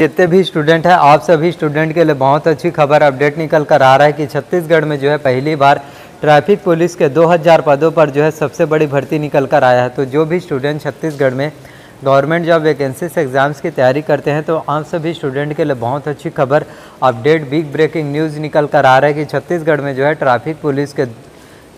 जितने भी स्टूडेंट हैं आप सभी स्टूडेंट के लिए बहुत अच्छी खबर अपडेट निकल कर आ रहा है कि छत्तीसगढ़ में जो है पहली बार ट्रैफिक पुलिस के 2000 पदों पर जो है सबसे बड़ी भर्ती निकल कर आया है। तो जो भी स्टूडेंट छत्तीसगढ़ में गवर्नमेंट जॉब वैकेंसीज एग्ज़ाम्स की तैयारी करते हैं तो आप सभी स्टूडेंट के लिए बहुत अच्छी खबर अपडेट बिग ब्रेकिंग न्यूज़ निकल कर आ रहा है कि छत्तीसगढ़ में जो है ट्रैफिक पुलिस के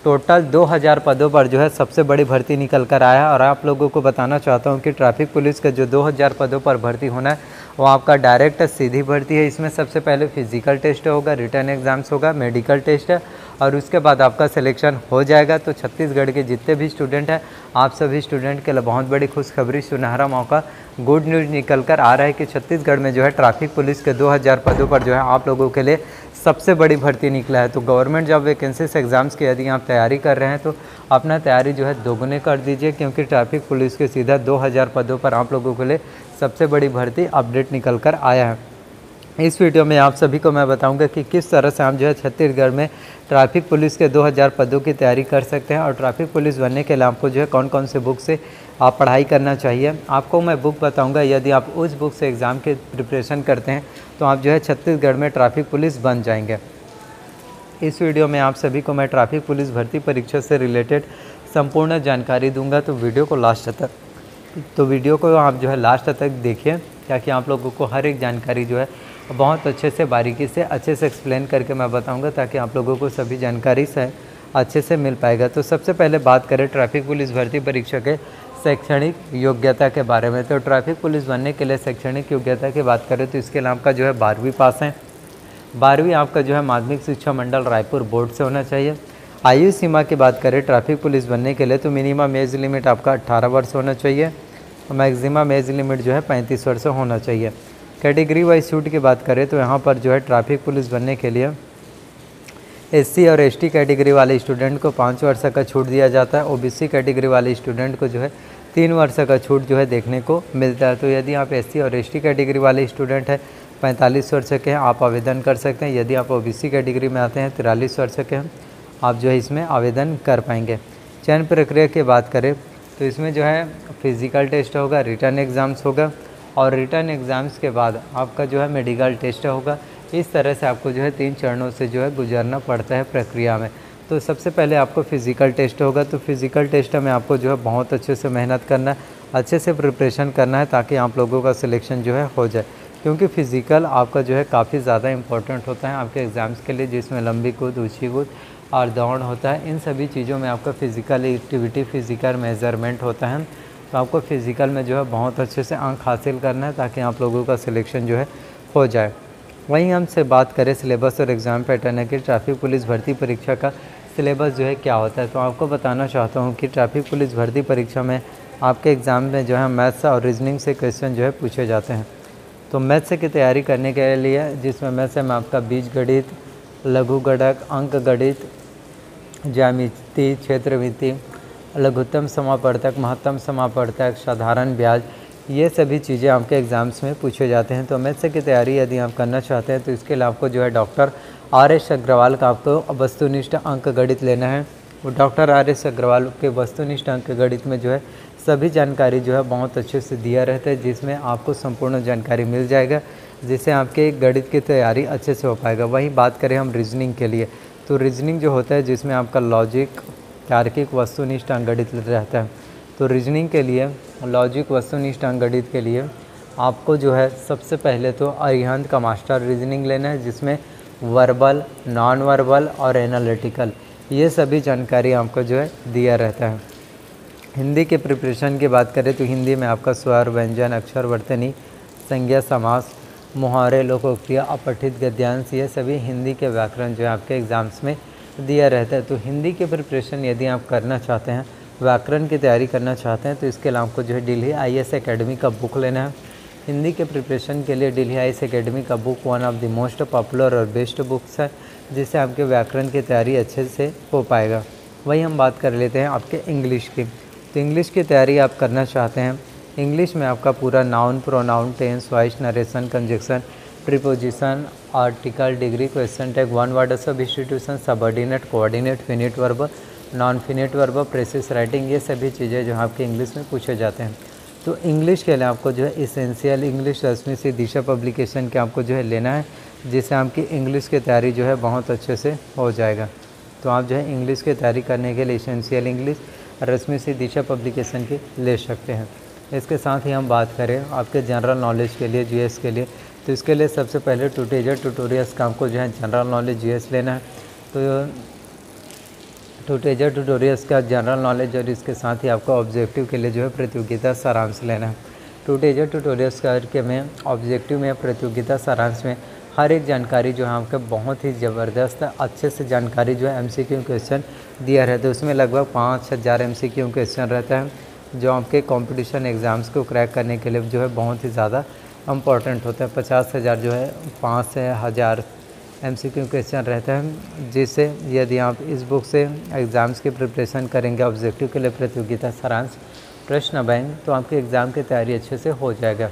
टोटल 2000 पदों पर जो है सबसे बड़ी भर्ती निकल कर आया है। और आप लोगों को बताना चाहता हूं कि ट्रैफिक पुलिस का जो 2000 पदों पर भर्ती होना है वो आपका डायरेक्ट सीधी भर्ती है। इसमें सबसे पहले फिजिकल टेस्ट होगा, रिटर्न एग्ज़ाम्स होगा, मेडिकल टेस्ट है और उसके बाद आपका सिलेक्शन हो जाएगा। तो छत्तीसगढ़ के जितने भी स्टूडेंट हैं आप सभी स्टूडेंट के लिए बहुत बड़ी खुशखबरी, सुनहरा मौका, गुड न्यूज़ निकल कर आ रहा है कि छत्तीसगढ़ में जो है ट्रैफिक पुलिस के 2000 पदों पर जो है आप लोगों के लिए सबसे बड़ी भर्ती निकला है। तो गवर्नमेंट जॉब वैकेंसीज एग्ज़ाम्स की यदि आप तैयारी कर रहे हैं तो अपना तैयारी जो है दोगुने कर दीजिए, क्योंकि ट्रैफिक पुलिस के सीधा 2000 पदों पर आप लोगों के लिए सबसे बड़ी भर्ती अपडेट निकल कर आया है। इस वीडियो में आप सभी को मैं बताऊंगा कि किस तरह से आप जो है छत्तीसगढ़ में ट्रैफिक पुलिस के 2000 पदों की तैयारी कर सकते हैं और ट्रैफिक पुलिस बनने के लिए आपको जो है कौन कौन से बुक से आप पढ़ाई करना चाहिए। आपको मैं बुक बताऊंगा, यदि आप उस बुक से एग्ज़ाम के प्रिपरेशन करते हैं तो आप जो है छत्तीसगढ़ में ट्रैफिक पुलिस बन जाएंगे। इस वीडियो में आप सभी को मैं ट्रैफिक पुलिस भर्ती परीक्षा से रिलेटेड संपूर्ण जानकारी दूंगा, तो वीडियो को आप जो है लास्ट तक देखिए ताकि आप लोगों को हर एक जानकारी जो है बहुत अच्छे से बारीकी से अच्छे से एक्सप्लेन करके मैं बताऊंगा, ताकि आप लोगों को सभी जानकारी से अच्छे से मिल पाएगा। तो सबसे पहले बात करें ट्रैफिक पुलिस भर्ती परीक्षा के शैक्षणिक योग्यता के बारे में। तो ट्रैफिक पुलिस बनने के लिए शैक्षणिक योग्यता की बात करें तो इसके लिए आपका जो है 12वीं पास है। 12वीं आपका जो है माध्यमिक शिक्षा मंडल रायपुर बोर्ड से होना चाहिए। आयु सीमा की बात करें ट्रैफिक पुलिस बनने के लिए तो मिनिमम एज लिमिट आपका 18 वर्ष होना चाहिए और मैक्सिमम एज लिमिट जो है 35 वर्ष होना चाहिए। कैटेगरी वाइज सूट की बात करें तो यहाँ पर जो है ट्रैफिक पुलिस बनने के लिए एससी और एसटी कैटेगरी वाले स्टूडेंट को 5 वर्ष का छूट दिया जाता है। ओबीसी कैटेगरी वाले स्टूडेंट को जो है 3 वर्ष का छूट जो है देखने को मिलता है। तो यदि आप एससी और एसटी कैटेगरी वाले स्टूडेंट हैं 45 वर्ष के हैं आप आवेदन कर सकते हैं। यदि आप ओबीसी कैटेगरी में आते हैं 43 वर्ष के हैं आप जो है इसमें आवेदन कर पाएंगे। चयन प्रक्रिया की बात करें तो इसमें जो है फिज़िकल टेस्ट होगा, रिटर्न एग्ज़ाम्स होगा और रिटर्न एग्ज़ाम्स के बाद आपका जो है मेडिकल टेस्ट होगा। इस तरह से आपको जो है 3 चरणों से जो है गुजरना पड़ता है प्रक्रिया में। तो सबसे पहले आपको फ़िज़िकल टेस्ट होगा। तो फ़िज़िकल टेस्ट में आपको जो है बहुत अच्छे से मेहनत करना है, अच्छे से प्रिपरेशन करना है ताकि आप लोगों का सिलेक्शन जो है हो जाए, क्योंकि फ़िज़िकल आपका जो है काफ़ी ज़्यादा इंपॉर्टेंट होता है आपके एग्ज़ाम्स के लिए, जिसमें लंबी कूद, ऊँची कूद और दौड़ होता है। इन सभी चीज़ों में आपका फ़िज़िकल एक्टिविटी, फ़िज़िकल मेजरमेंट होता है। तो आपको फ़िज़िकल में जो है बहुत अच्छे से अंक हासिल करना है ताकि आप लोगों का सिलेक्शन जो है हो जाए। वहीं हमसे बात करें सिलेबस और एग्ज़ाम पैटर्न है कि ट्रैफिक पुलिस भर्ती परीक्षा का सिलेबस जो है क्या होता है। तो आपको बताना चाहता हूँ कि ट्रैफिक पुलिस भर्ती परीक्षा में आपके एग्ज़ाम में जो है मैथ्स और रीजनिंग से क्वेश्चन जो है पूछे जाते हैं। तो मैथ्स की तैयारी करने के लिए जिसमें मैथ्स में आपका बीजगणित, लघु गणक, अंक गणित, ज्यामिति, क्षेत्रमिति, लघुत्तम समापवर्तक, महत्तम समापवर्तक, साधारण ब्याज, ये सभी चीज़ें आपके एग्ज़ाम्स में पूछे जाते हैं। तो मैथ्स की तैयारी यदि आप करना चाहते हैं तो इसके लिए आपको जो है डॉक्टर RS अग्रवाल का आपको वस्तुनिष्ठ अंक गणित लेना है। वो डॉक्टर RS अग्रवाल के वस्तुनिष्ठ अंक गणित में जो है सभी जानकारी जो है बहुत अच्छे से दिया रहता है, जिसमें आपको संपूर्ण जानकारी मिल जाएगा, जिससे आपके गणित की तैयारी अच्छे से हो पाएगा। वहीं बात करें हम रीजनिंग के लिए तो रीजनिंग जो होता है जिसमें आपका लॉजिक, तार्किक, वस्तुनिष्ठ अंकगणित रहता है। तो रीजनिंग के लिए, लॉजिक, वस्तुनिष्ठ अंकगणित के लिए आपको जो है सबसे पहले तो अरिहंत का मास्टर रीजनिंग लेना है, जिसमें वर्बल, नॉन वर्बल और एनालिटिकल ये सभी जानकारी आपको जो है दिया रहता है। हिंदी के प्रिपरेशन की बात करें तो हिंदी में आपका स्वर, व्यंजन, अक्षर, वर्तनी, संज्ञा, समास, मुहावरे, लोकोक्तियाँ, अपठित गद्यांश, ये सभी हिंदी के व्याकरण जो है आपके एग्ज़ाम्स में दिया रहता है। तो हिंदी के प्रिपरेशन यदि आप करना चाहते हैं, व्याकरण की तैयारी करना चाहते हैं तो इसके लिए आपको जो है दिल्ली IS एकेडमी का बुक लेना है। हिंदी के प्रिपरेशन के लिए दिल्ली IS एकेडमी का book one of the most popular और बेस्ट बुक्स है, जिससे आपके व्याकरण की तैयारी अच्छे से हो पाएगा। वहीं हम बात कर लेते हैं आपके इंग्लिश की। तो इंग्लिश की तैयारी आप करना चाहते हैं, इंग्लिश में आपका पूरा noun, pronoun, tense, voice, narration, conjunction, preposition, article, degree, question tag, one word substitution, subordinate, coordinate, finite verb, non finite verb, precis writing, ये सभी चीज़ें जो आपके इंग्लिश में पूछे जाते हैं। तो इंग्लिश के लिए आपको जो है एसेंशियल इंग्लिश रश्मि से दिशा पब्लिकेशन के आपको जो है लेना है, जिससे आपकी इंग्लिश की तैयारी जो है बहुत अच्छे से हो जाएगा। तो आप जो है इंग्लिश की तैयारी करने के लिए एसेंशियल इंग्लिश रश्मि से दिशा पब्लिकेशन की ले सकते हैं। इसके साथ ही हम बात करें आपके जनरल नॉलेज के लिए जीएस के लिए, तो इसके लिए सबसे पहले टूटेजा ट्यूटोरियल्स का आपको जो है जनरल नॉलेज जीएस लेना है। तो टूटेजा ट्यूटोरियल्स का जनरल नॉलेज और इसके साथ ही आपका ऑब्जेक्टिव के लिए जो है प्रतियोगिता सारांश लेना है। टूटेजा ट्यूटोरियल्स करके में ऑब्जेक्टिव में प्रतियोगिता सारांश में हर एक जानकारी जो है आपका बहुत ही ज़बरदस्त अच्छे से जानकारी जो है एमसीक्यू क्वेश्चन दिया रहता है। उसमें लगभग 5000 एमसीक्यू क्वेश्चन रहता है जो आपके कंपटीशन एग्ज़ाम्स को क्रैक करने के लिए जो है बहुत ही ज़्यादा इम्पॉर्टेंट होता है। 50,000 जो है 5000 एमसीक्यू क्वेश्चन रहता है, जिससे यदि आप इस बुक से एग्ज़ाम्स की प्रिपरेशन करेंगे ऑब्जेक्टिव के लिए प्रतियोगिता सारांश प्रश्न बैंक, तो आपके एग्ज़ाम की तैयारी अच्छे से हो जाएगा।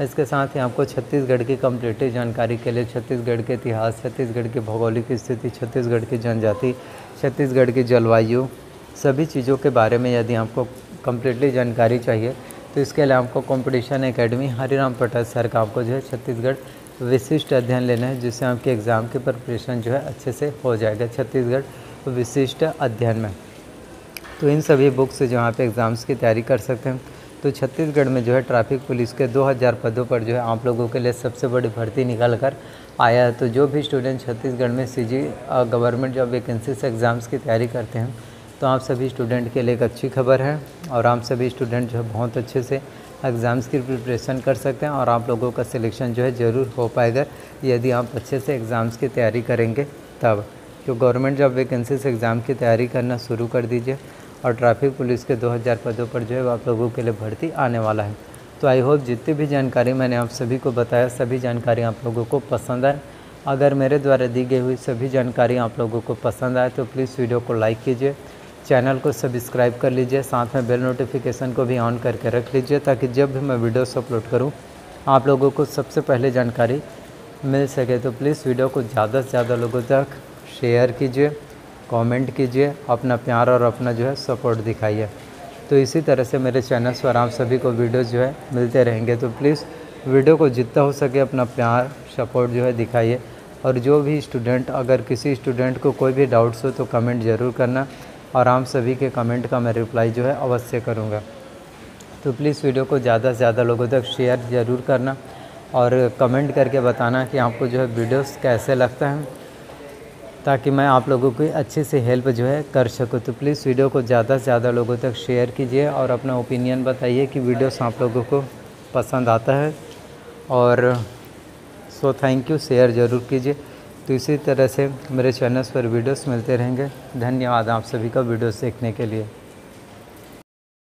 इसके साथ ही आपको छत्तीसगढ़ की कम्प्लीटिव जानकारी के लिए छत्तीसगढ़ के इतिहास, छत्तीसगढ़ की भौगोलिक स्थिति, छत्तीसगढ़ की जनजाति, छत्तीसगढ़ की जलवायु, सभी चीज़ों के बारे में यदि आपको कम्प्लीटली जानकारी चाहिए तो इसके लिए आपको competition academy Hariram Patel sir का आपको जो है छत्तीसगढ़ विशिष्ट अध्ययन लेना है, जिससे आपके एग्ज़ाम की प्रिपरेशन जो है अच्छे से हो जाएगा छत्तीसगढ़ विशिष्ट अध्ययन में। तो इन सभी बुक से जो आप एग्ज़ाम्स की तैयारी कर सकते हैं। तो छत्तीसगढ़ में जो है ट्रैफिक पुलिस के 2000 पदों पर जो है आप लोगों के लिए सबसे बड़ी भर्ती निकाल कर आया है। तो जो भी स्टूडेंट छत्तीसगढ़ में सीजी गवर्नमेंट जॉब वैकेंसी से एग्ज़ाम्स की तैयारी करते हैं, तो आप सभी स्टूडेंट के लिए एक अच्छी खबर है और आप सभी स्टूडेंट जो है बहुत अच्छे से एग्ज़ाम्स की प्रिपरेशन कर सकते हैं और आप लोगों का सिलेक्शन जो है ज़रूर हो पाएगा यदि आप अच्छे से एग्ज़ाम्स की तैयारी करेंगे तब। तो गवर्नमेंट जॉब वैकेंसी से एग्ज़ाम की तैयारी करना शुरू कर दीजिए और ट्रैफिक पुलिस के 2000 पदों पर जो है आप लोगों के लिए भर्ती आने वाला है। तो आई होप जितनी भी जानकारी मैंने आप सभी को बताया, सभी जानकारी आप लोगों को पसंद आए। अगर मेरे द्वारा दी गई हुई सभी जानकारी आप लोगों को पसंद आए तो प्लीज़ वीडियो को लाइक कीजिए, चैनल को सब्सक्राइब कर लीजिए, साथ में बेल नोटिफिकेशन को भी ऑन करके रख लीजिए ताकि जब भी मैं वीडियोस अपलोड करूँ आप लोगों को सबसे पहले जानकारी मिल सके। तो प्लीज़ वीडियो को ज़्यादा से ज़्यादा लोगों तक शेयर कीजिए, कमेंट कीजिए, अपना प्यार और अपना जो है सपोर्ट दिखाइए। तो इसी तरह से मेरे चैनल्स पर आप सभी को वीडियोस जो है मिलते रहेंगे। तो प्लीज़ वीडियो को जितना हो सके अपना प्यार सपोर्ट जो है दिखाइए। और जो भी स्टूडेंट, अगर किसी स्टूडेंट को कोई भी डाउट्स हो तो कमेंट ज़रूर करना और आप सभी के कमेंट का मैं रिप्लाई जो है अवश्य करूँगा। तो प्लीज़ वीडियो को ज़्यादा से ज़्यादा लोगों तक शेयर ज़रूर करना और कमेंट करके बताना कि आपको जो है वीडियोज़ कैसे लगता है, ताकि मैं आप लोगों की अच्छे से हेल्प जो है कर सकूँ। तो प्लीज़ वीडियो को ज़्यादा से ज़्यादा लोगों तक शेयर कीजिए और अपना ओपिनियन बताइए कि वीडियोस आप लोगों को पसंद आता है। और सो थैंक यू, शेयर ज़रूर कीजिए। तो इसी तरह से मेरे चैनल्स पर वीडियोस मिलते रहेंगे। धन्यवाद आप सभी का वीडियोस देखने के लिए।